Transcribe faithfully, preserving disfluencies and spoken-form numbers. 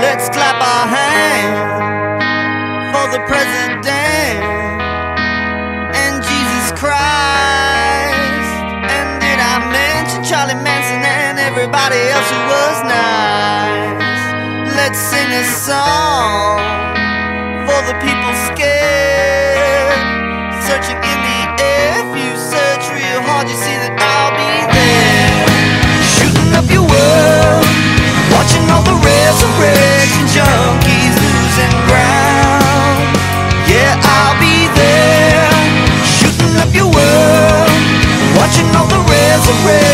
Let's clap our hands for the president and Jesus Christ. And did I mention Charlie Manson and everybody else who was nice? Let's sing a song for the people scared, searching in the air. If you search real hard, you see that I'll be there, shooting up your world, watching all the resurrection junkies losing ground. Yeah, I'll be there, shooting up your world, watching all the resurrection.